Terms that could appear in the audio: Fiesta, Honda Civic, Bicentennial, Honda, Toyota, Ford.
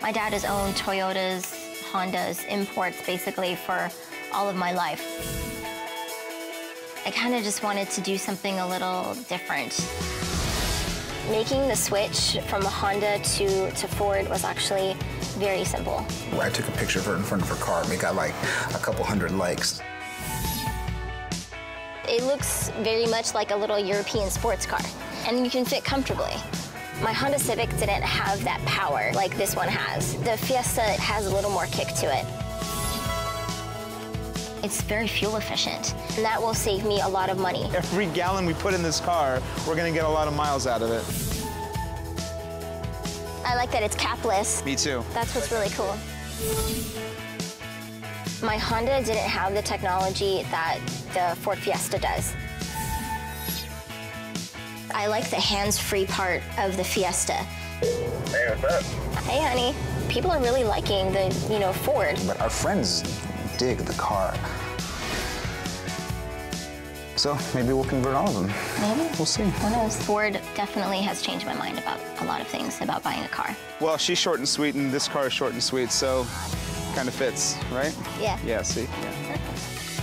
My dad has owned Toyotas, Hondas, imports basically for all of my life. I kind of just wanted to do something a little different. Making the switch from a Honda to Ford was actually very simple. I took a picture of her in front of her car and we got like a couple hundred likes. It looks very much like a little European sports car, and you can fit comfortably. My Honda Civic didn't have that power like this one has. The Fiesta has a little more kick to it. It's very fuel efficient, and that will save me a lot of money. Every gallon we put in this car, we're gonna get a lot of miles out of it. I like that it's capless. Me too. That's what's really cool. My Honda didn't have the technology that the Ford Fiesta does. I like the hands-free part of the Fiesta. Hey, what's up? Hey, honey. People are really liking the, Ford. But our friends dig the car. So maybe we'll convert all of them. Maybe. We'll see. Who knows? Ford definitely has changed my mind about a lot of things about buying a car. Well, she's short and sweet, and this car is short and sweet, so kind of fits, right? Yeah. Yeah, see? Yeah.